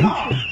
Yes.